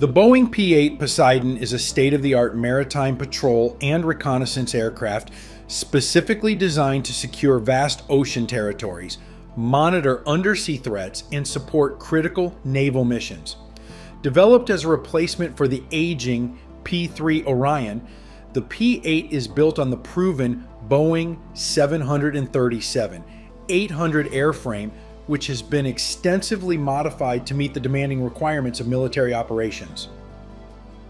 The Boeing P-8 Poseidon is a state-of-the-art maritime patrol and reconnaissance aircraft specifically designed to secure vast ocean territories, monitor undersea threats, and support critical naval missions. Developed as a replacement for the aging P-3 Orion, the P-8 is built on the proven Boeing 737-800 airframe, which has been extensively modified to meet the demanding requirements of military operations.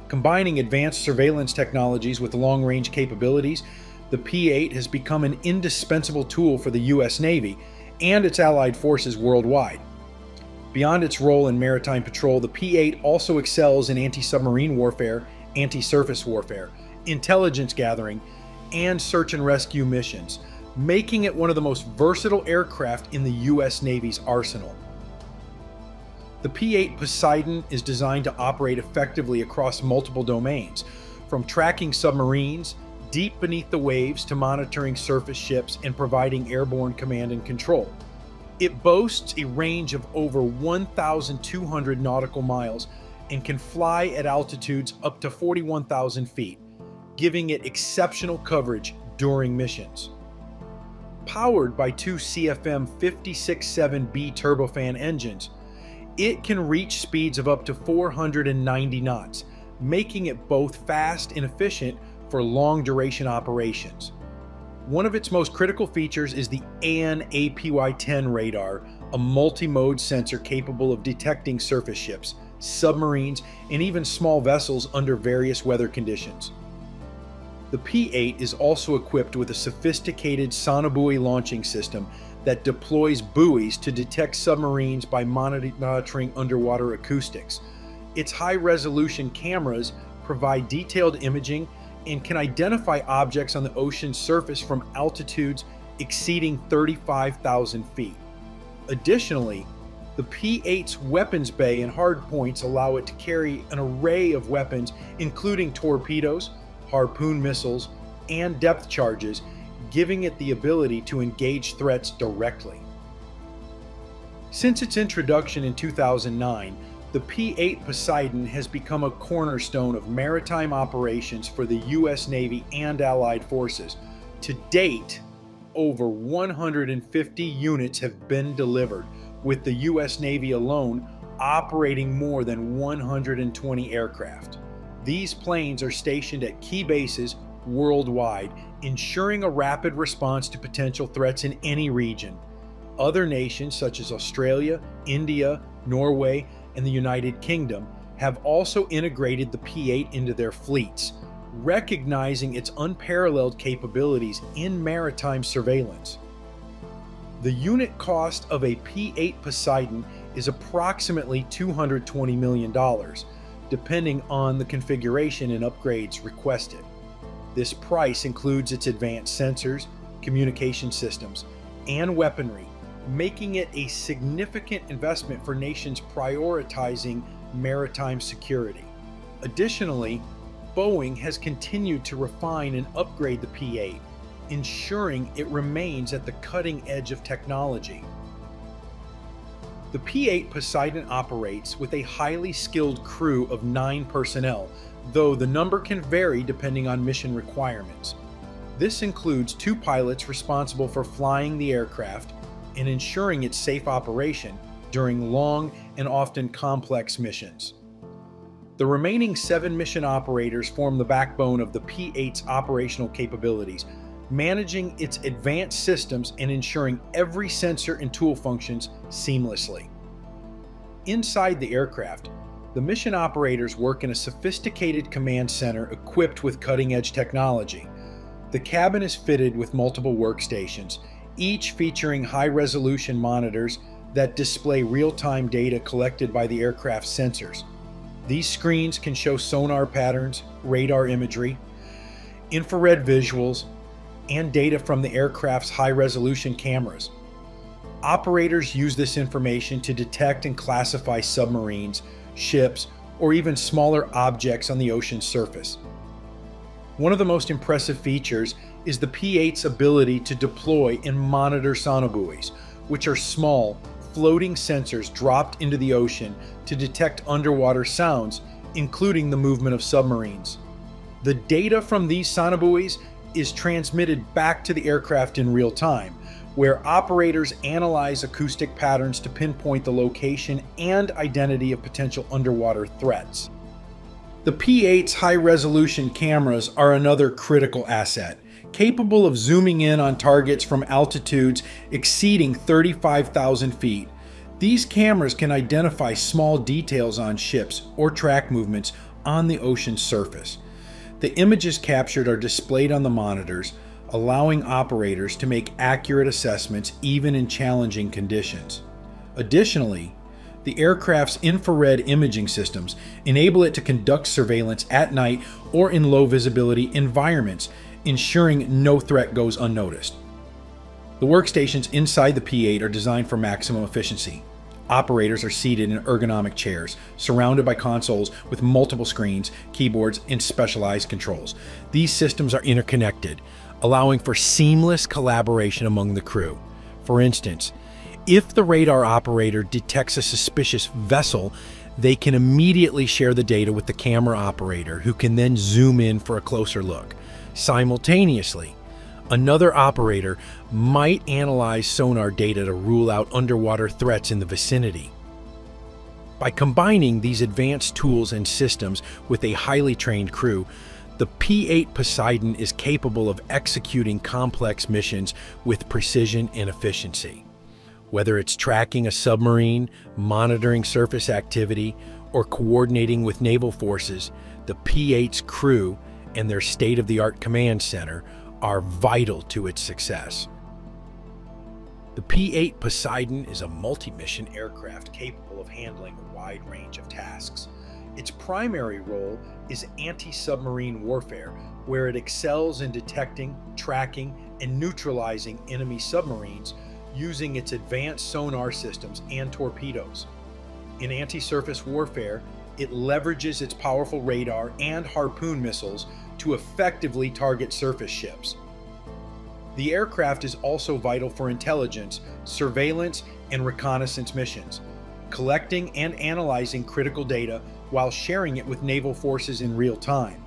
Combining advanced surveillance technologies with long-range capabilities, the P-8 has become an indispensable tool for the U.S. Navy and its allied forces worldwide. Beyond its role in maritime patrol, the P-8 also excels in anti-submarine warfare, anti-surface warfare, intelligence gathering, and search and rescue missions, making it one of the most versatile aircraft in the U.S. Navy's arsenal. The P-8 Poseidon is designed to operate effectively across multiple domains, from tracking submarines deep beneath the waves to monitoring surface ships and providing airborne command and control. It boasts a range of over 1,200 nautical miles and can fly at altitudes up to 41,000 feet, giving it exceptional coverage during missions. Powered by two CFM56-7B turbofan engines, it can reach speeds of up to 490 knots, making it both fast and efficient for long-duration operations. One of its most critical features is the AN/APY-10 radar, a multi-mode sensor capable of detecting surface ships, submarines, and even small vessels under various weather conditions. The P-8 is also equipped with a sophisticated sonobuoy launching system that deploys buoys to detect submarines by monitoring underwater acoustics. Its high-resolution cameras provide detailed imaging and can identify objects on the ocean's surface from altitudes exceeding 35,000 feet. Additionally, the P-8's weapons bay and hardpoints allow it to carry an array of weapons, including torpedoes, harpoon missiles, and depth charges, giving it the ability to engage threats directly. Since its introduction in 2009, the P-8 Poseidon has become a cornerstone of maritime operations for the U.S. Navy and allied forces. To date, over 150 units have been delivered, with the U.S. Navy alone operating more than 120 aircraft. These planes are stationed at key bases worldwide, ensuring a rapid response to potential threats in any region. Other nations such as Australia, India, Norway, and the United Kingdom have also integrated the P-8 into their fleets, recognizing its unparalleled capabilities in maritime surveillance. The unit cost of a P-8 Poseidon is approximately $220 million. Depending on the configuration and upgrades requested. This price includes its advanced sensors, communication systems, and weaponry, making it a significant investment for nations prioritizing maritime security. Additionally, Boeing has continued to refine and upgrade the P-8, ensuring it remains at the cutting edge of technology. The P-8 Poseidon operates with a highly skilled crew of 9 personnel, though the number can vary depending on mission requirements. This includes 2 pilots responsible for flying the aircraft and ensuring its safe operation during long and often complex missions. The remaining 7 mission operators form the backbone of the P-8's operational capabilities, managing its advanced systems and ensuring every sensor and tool functions seamlessly. Inside the aircraft, the mission operators work in a sophisticated command center equipped with cutting-edge technology. The cabin is fitted with multiple workstations, each featuring high-resolution monitors that display real-time data collected by the aircraft's sensors. These screens can show sonar patterns, radar imagery, infrared visuals, and data from the aircraft's high-resolution cameras. Operators use this information to detect and classify submarines, ships, or even smaller objects on the ocean's surface. One of the most impressive features is the P-8's ability to deploy and monitor sonobuoys, which are small, floating sensors dropped into the ocean to detect underwater sounds including the movement of submarines. The data from these sonobuoys is transmitted back to the aircraft in real time, where operators analyze acoustic patterns to pinpoint the location and identity of potential underwater threats. The P-8's high-resolution cameras are another critical asset, capable of zooming in on targets from altitudes exceeding 35,000 feet. These cameras can identify small details on ships or track movements on the ocean surface. The images captured are displayed on the monitors, allowing operators to make accurate assessments even in challenging conditions. Additionally, the aircraft's infrared imaging systems enable it to conduct surveillance at night or in low visibility environments, ensuring no threat goes unnoticed. The workstations inside the P-8 are designed for maximum efficiency. Operators are seated in ergonomic chairs, surrounded by consoles with multiple screens, keyboards, and specialized controls. These systems are interconnected, allowing for seamless collaboration among the crew. For instance, if the radar operator detects a suspicious vessel, they can immediately share the data with the camera operator, who can then zoom in for a closer look. Simultaneously, another operator might analyze sonar data to rule out underwater threats in the vicinity. By combining these advanced tools and systems with a highly trained crew, the P-8 Poseidon is capable of executing complex missions with precision and efficiency. Whether it's tracking a submarine, monitoring surface activity, or coordinating with naval forces, the P-8's crew and their state-of-the-art command center are vital to its success. The P-8 Poseidon is a multi-mission aircraft capable of handling a wide range of tasks. Its primary role is anti-submarine warfare, where it excels in detecting, tracking, and neutralizing enemy submarines using its advanced sonar systems and torpedoes. In anti-surface warfare, it leverages its powerful radar and harpoon missiles to effectively target surface ships. The aircraft is also vital for intelligence, surveillance, and reconnaissance missions, collecting and analyzing critical data while sharing it with naval forces in real time.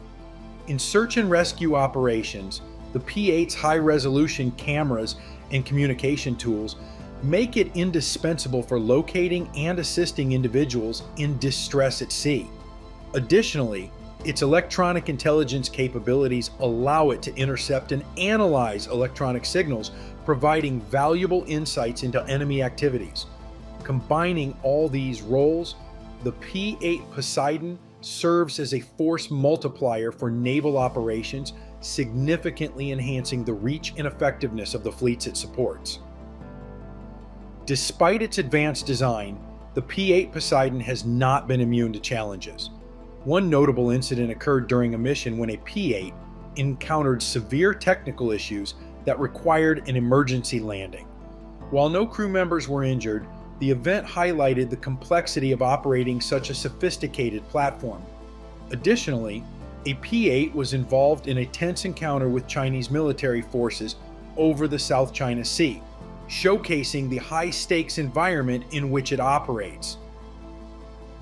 In search and rescue operations, the P-8's high-resolution cameras and communication tools make it indispensable for locating and assisting individuals in distress at sea. Additionally, its electronic intelligence capabilities allow it to intercept and analyze electronic signals, providing valuable insights into enemy activities. Combining all these roles, the P-8 Poseidon serves as a force multiplier for naval operations, significantly enhancing the reach and effectiveness of the fleets it supports. Despite its advanced design, the P-8 Poseidon has not been immune to challenges. One notable incident occurred during a mission when a P-8 encountered severe technical issues that required an emergency landing. While no crew members were injured, the event highlighted the complexity of operating such a sophisticated platform. Additionally, a P-8 was involved in a tense encounter with Chinese military forces over the South China Sea, showcasing the high-stakes environment in which it operates.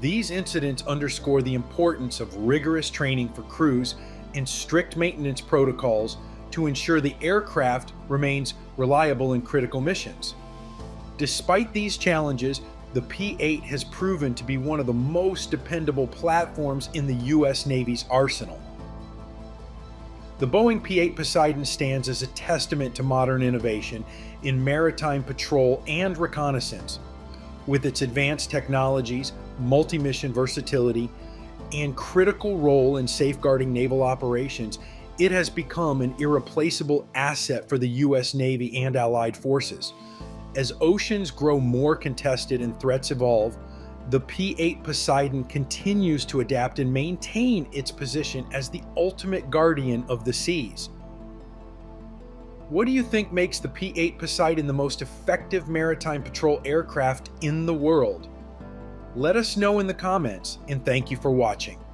These incidents underscore the importance of rigorous training for crews and strict maintenance protocols to ensure the aircraft remains reliable in critical missions. Despite these challenges, the P-8 has proven to be one of the most dependable platforms in the U.S. Navy's arsenal. The Boeing P-8 Poseidon stands as a testament to modern innovation in maritime patrol and reconnaissance. With its advanced technologies, multi-mission versatility, and critical role in safeguarding naval operations, it has become an irreplaceable asset for the U.S. Navy and allied forces. As oceans grow more contested and threats evolve, the P-8 Poseidon continues to adapt and maintain its position as the ultimate guardian of the seas. What do you think makes the P-8 Poseidon the most effective maritime patrol aircraft in the world? Let us know in the comments, and thank you for watching.